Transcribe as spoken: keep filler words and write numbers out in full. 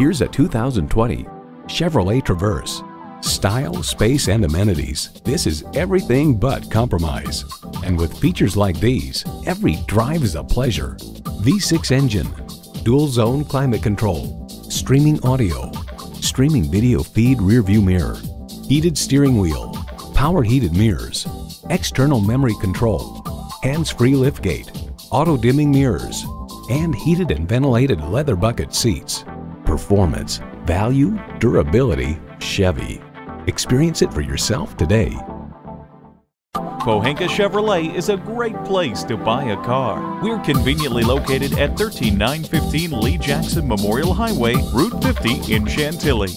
Here's a two thousand twenty Chevrolet Traverse. Style, space, and amenities. This is everything but compromise. And with features like these, every drive is a pleasure. V six engine, dual zone climate control, streaming audio, streaming video feed rear view mirror, heated steering wheel, power heated mirrors, external memory control, hands-free liftgate, auto dimming mirrors, and heated and ventilated leather bucket seats. Performance, value, durability, Chevy. Experience it for yourself today. Pohanka Chevrolet is a great place to buy a car. We're conveniently located at one three nine one five Lee Jackson Memorial Highway, Route fifty in Chantilly.